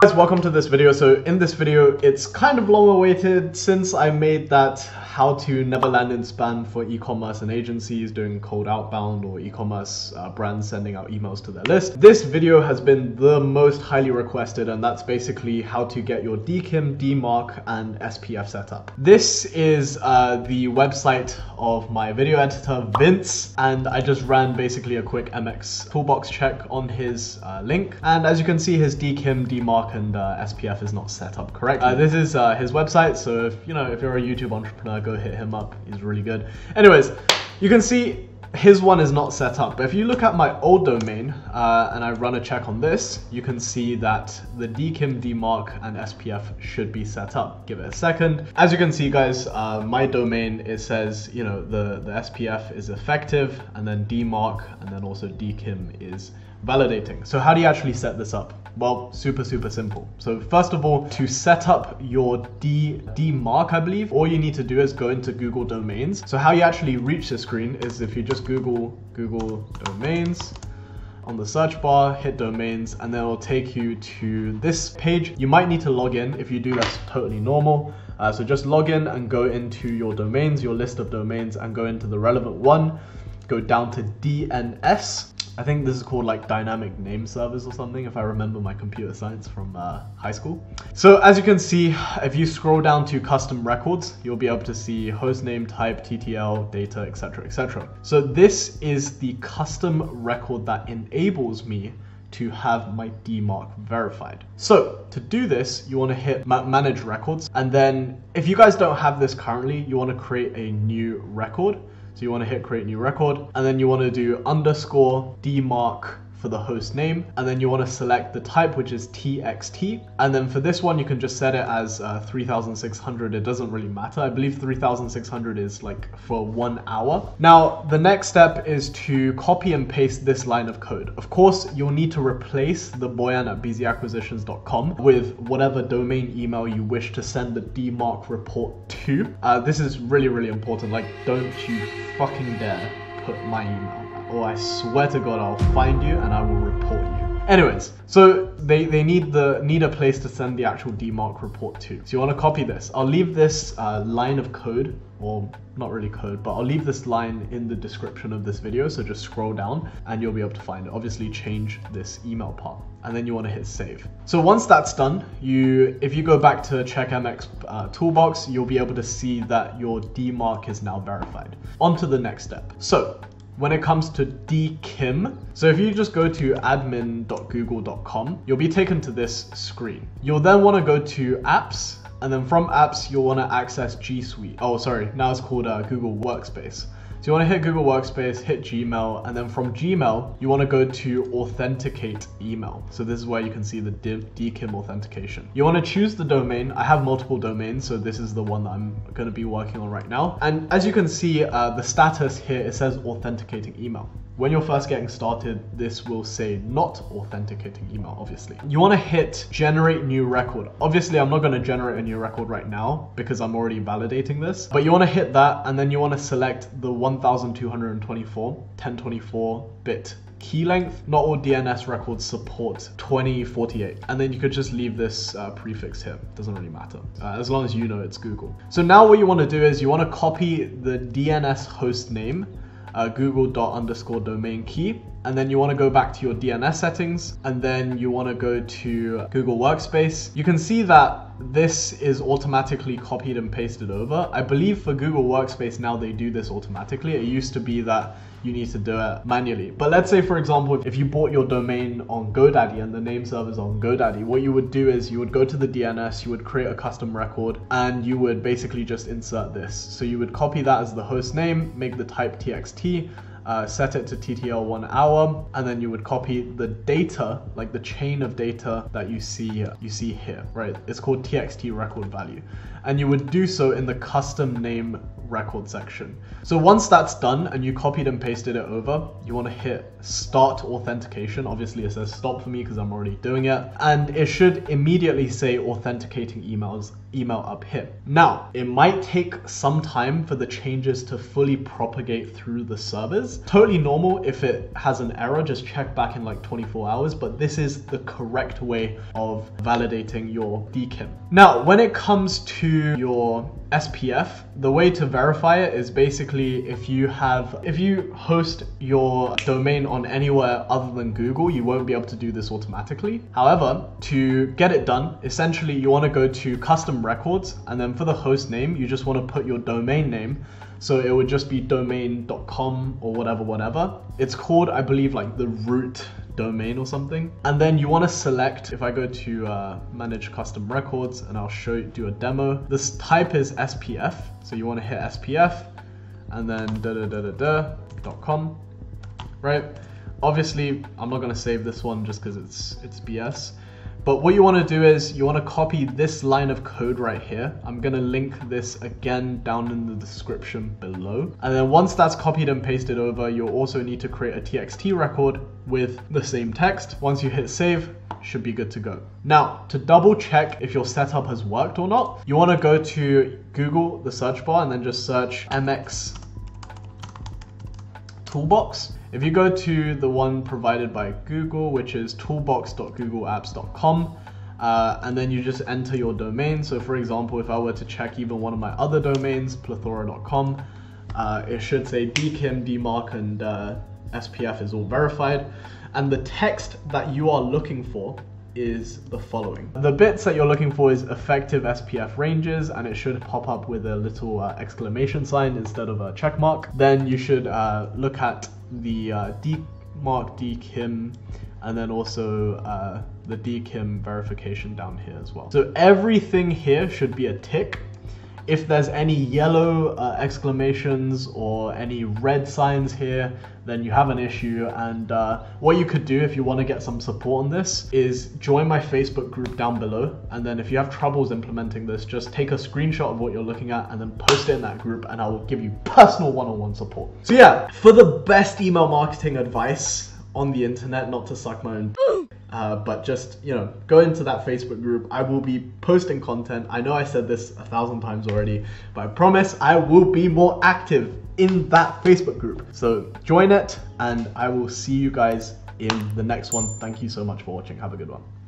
Guys, welcome to this video. So in this video, it's kind of long awaited since I made that how to never land in spam for e-commerce and agencies doing cold outbound or e-commerce brands sending out emails to their list. This video has been the most highly requested, and that's basically how to get your DKIM, DMARC and SPF set up. This is the website of my video editor, Vince, and I just ran basically a quick MX Toolbox check on his link. And as you can see, his DKIM, DMARC and SPF is not set up correctly. This is his website, so if you're a YouTube entrepreneur, go hit him up. He's really good. Anyways, you can see his one is not set up, but if you look at my old domain and I run a check on this, you can see that the DKIM, DMARC and SPF should be set up. Give it a second. As you can see, guys, my domain, it says the SPF is effective, and then DMARC, and then also DKIM is validating. So how do you actually set this up? Well, super simple. So first of all, to set up your DMARC, I believe, all you need to do is go into Google Domains. So how you actually reach the screen is if you just Google Domains on the search bar, hit domains, and then it'll take you to this page. You might need to log in. If you do, that's totally normal. So just log in and go into your domains, your list of domains, and go into the relevant one. Go down to DNS. I think this is called like dynamic name service or something, if I remember my computer science from high school. So as you can see, if you scroll down to custom records, you'll be able to see hostname, type, TTL, data, etc, etc. So this is the custom record that enables me to have my DMARC verified. So to do this, you want to hit manage records, and then if you guys don't have this currently, you want to create a new record. So you want to hit create new record, and then you want to do underscore DMARC for the host name, and then you want to select the type, which is TXT, and then for this one you can just set it as 3600. It doesn't really matter. I believe 3600 is like for 1 hour. Now the next step is to copy and paste this line of code. Of course, you'll need to replace the boyan@bizacquisitions.com with whatever domain email you wish to send the DMARC report to. This is really important. Like, don't you fucking dare put my email, or I swear to God, I'll find you and I will report you. Anyways, so they need a place to send the actual DMARC report to. So you want to copy this. I'll leave this line of code, or not really code, but I'll leave this line in the description of this video. So just scroll down and you'll be able to find it. Obviously change this email part, and then you want to hit save. So once that's done, if you go back to check MX toolbox, you'll be able to see that your DMARC is now verified. On to the next step. So when it comes to DKIM, so if you just go to admin.google.com, you'll be taken to this screen. You'll then want to go to apps, and then from apps, you'll want to access G Suite. Oh, sorry, now it's called Google Workspace. So you want to hit Google Workspace, hit Gmail, and then from Gmail, you want to go to authenticate email. So this is where you can see the DKIM authentication. You want to choose the domain. I have multiple domains, so this is the one that I'm going to be working on right now. And as you can see, the status here, it says authenticating email. When you're first getting started, this will say not authenticating email, obviously. You want to hit generate new record. Obviously, I'm not going to generate a new record right now because I'm already validating this, but you want to hit that, and then you want to select the 1224, 1024 bit key length. Not all DNS records support 2048. And then you could just leave this prefix here. Doesn't really matter, as long as you know it's Google. So now what you want to do is you want to copy the DNS host name, google._domain key, and then you want to go back to your DNS settings, and then you want to go to Google Workspace. You can see that this is automatically copied and pasted over. I believe for Google Workspace now they do this automatically. It used to be that you need to do it manually. But let's say, for example, if you bought your domain on GoDaddy and the name server's on GoDaddy, what you would do is you would go to the DNS, you would create a custom record, and you would basically just insert this. So you would copy that as the host name, make the type TXT, set it to TTL 1 hour, and then you would copy the data, like the chain of data that you see here, right? It's called TXT record value, and you would do so in the custom name record section. So once that's done and you copied and pasted it over, you want to hit start authentication. Obviously it says stop for me because I'm already doing it, and it should immediately say authenticating email up here. Now it might take some time for the changes to fully propagate through the servers. totally normal. If it has an error, just check back in like 24 hours, but this is the correct way of validating your DKIM. Now, when it comes to your SPF, the way to verify it is basically if you host your domain on anywhere other than Google, you won't be able to do this automatically. However, to get it done, essentially you want to go to custom records, and then for the host name, you just want to put your domain name. So it would just be domain.com or whatever. It's called, I believe, like the root domain or something. And then you want to select, if I go to manage custom records, and I'll show you, do a demo. This type is SPF. So you want to hit SPF and then .com, right? Obviously, I'm not going to save this one just because it's BS. But what you want to do is you want to copy this line of code right here. I'm going to link this again down in the description below. And then once that's copied and pasted over, you'll also need to create a TXT record with the same text. Once you hit save, should be good to go. Now, to double check if your setup has worked or not, you want to go to Google, the search bar, and then just search MX Toolbox. If you go to the one provided by Google, which is toolbox.googleapps.com, and then you just enter your domain. So for example, if I were to check even one of my other domains, plethora.com, it should say DKIM, DMARC, and SPF is all verified. And the text that you are looking for is the following. The bits that you're looking for is effective SPF ranges, and it should pop up with a little exclamation sign instead of a check mark. Then you should look at the DMARC, DKIM, and then also the DKIM verification down here as well. So everything here should be a tick. If there's any yellow exclamations or any red signs here, then you have an issue. And what you could do if you want to get some support on this is join my Facebook group down below. And then if you have troubles implementing this, just take a screenshot of what you're looking at and then post it in that group, and I will give you personal one-on-one support. So yeah, for the best email marketing advice on the internet, not to suck my own but just, you know, go into that Facebook group. I will be posting content. I know I said this 1,000 times already, but I promise I will be more active in that Facebook group. So join it, and I will see you guys in the next one. Thank you so much for watching. Have a good one.